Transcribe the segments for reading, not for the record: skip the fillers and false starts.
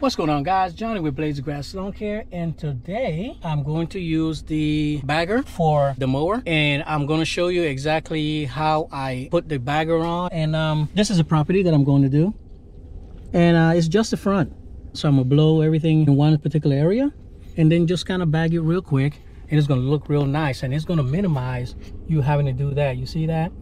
What's going on, guys? Johnny with Blades of Grass Lawn Care, and today I'm going to use the bagger for the mower, and I'm going to show you exactly how I put the bagger on. And this is a property that I'm going to do, and it's just the front, so I'm gonna blow everything in one particular area and then just kind of bag it real quick, and it's gonna look real nice, and it's gonna minimize you having to do that. You see that?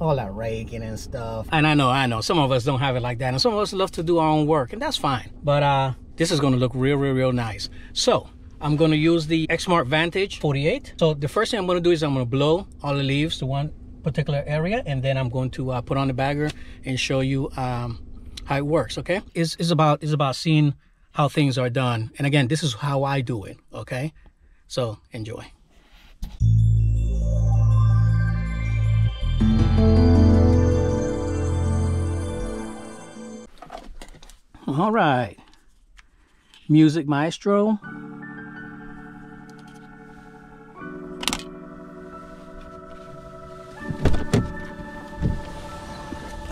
All that raking and stuff. And I know some of us don't have it like that, and some of us love to do our own work, and that's fine. But this is going to look real nice. So I'm going to use the XMART Vantage 48. So the first thing I'm going to do is I'm going to blow all the leaves to one particular area, and then I'm going to put on the bagger and show you how it works. Okay, it's about seeing how things are done, and again, this is how I do it. Okay, so enjoy. All right, music maestro.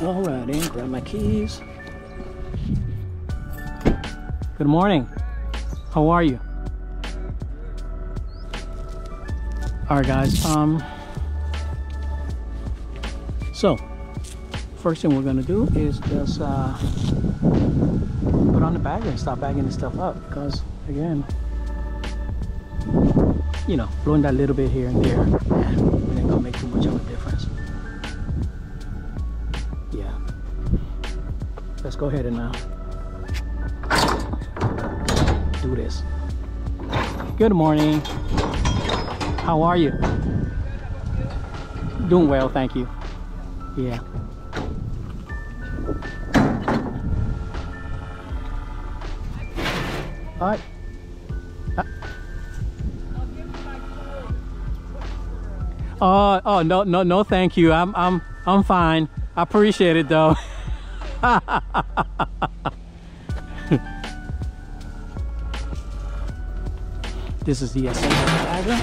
All right, and grab my keys. Good morning, how are you? All right, guys, so first thing we're gonna do is just put on the bagger and start bagging this stuff up, because again, you know, blowing that little bit here and there, it ain't gonna make too much of a difference. Yeah, let's go ahead and do this. Good morning, how are you? Doing well, thank you. Yeah. All right. Oh no, thank you. I'm fine. I appreciate it though. This is the essence of the bagger.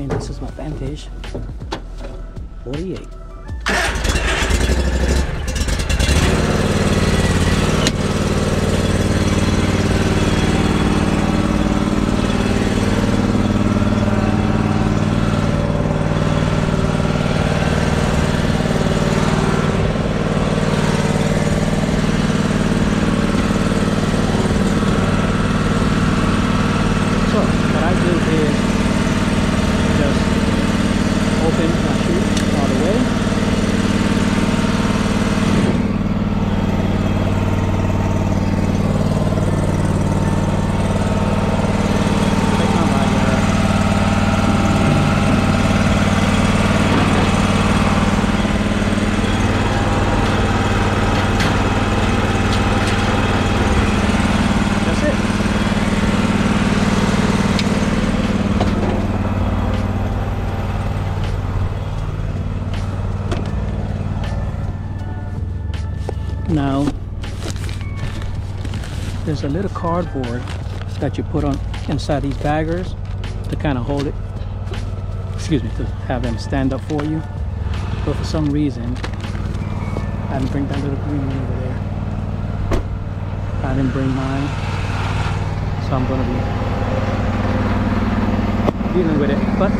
And this is my Vantage 48. Now, there's a little cardboard that you put on inside these baggers to kind of hold it, excuse me, to have them stand up for you. But for some reason, I didn't bring that little green one over there. I didn't bring mine, so I'm gonna be dealing with it. But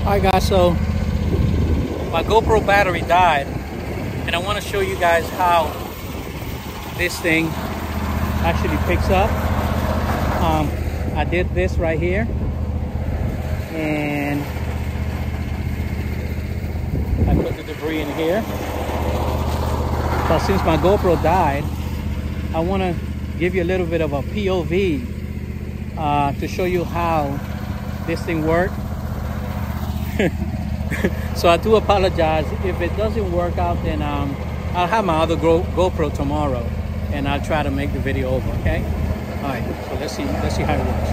all right, guys, so my GoPro battery died, and I want to show you guys how this thing actually picks up. I did this right here, and I put the debris in here. But since my GoPro died, I want to give you a little bit of a POV to show you how this thing works. So I do apologize if it doesn't work out. Then I'll have my other GoPro tomorrow, and I'll try to make the video over, okay? All right, so let's see how it works.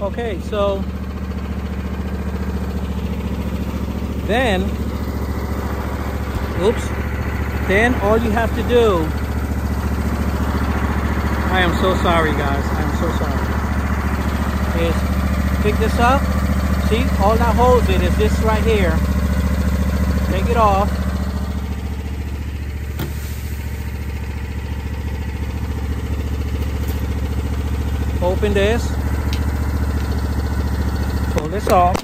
Okay, so then, oops, then all you have to do, I am so sorry guys, I am so sorry, is pick this up, see, all that holds it is this right here, take it off, open this, pull this off,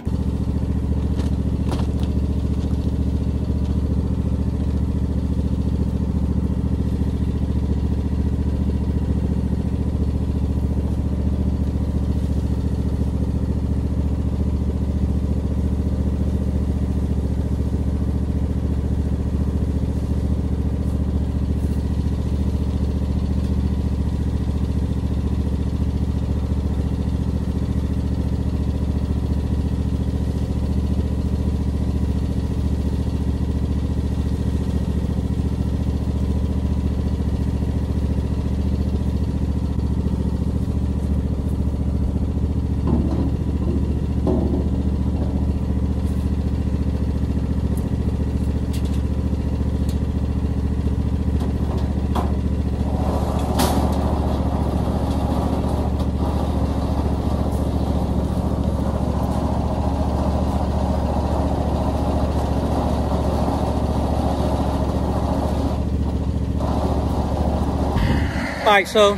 Alright, so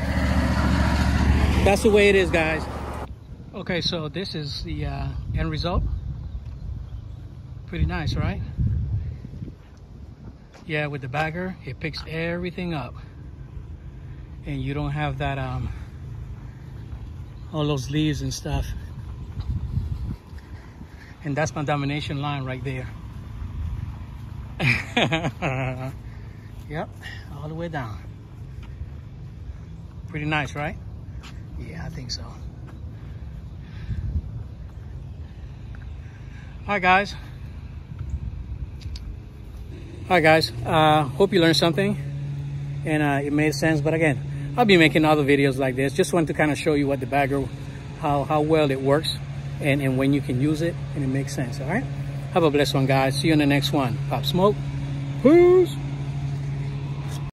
that's the way it is, guys. Okay, so this is the end result. Pretty nice, right? Yeah, with the bagger, it picks everything up. And you don't have that, all those leaves and stuff. And that's my domination line right there. Yep, all the way down. Pretty nice, right? Yeah, I think so. All right, guys. All right, guys. Hope you learned something and it made sense. But again, I'll be making other videos like this. Just wanted to kind of show you what the bagger, how well it works and when you can use it and it makes sense, all right? Have a blessed one, guys. See you in the next one. Pop Smoke. Peace.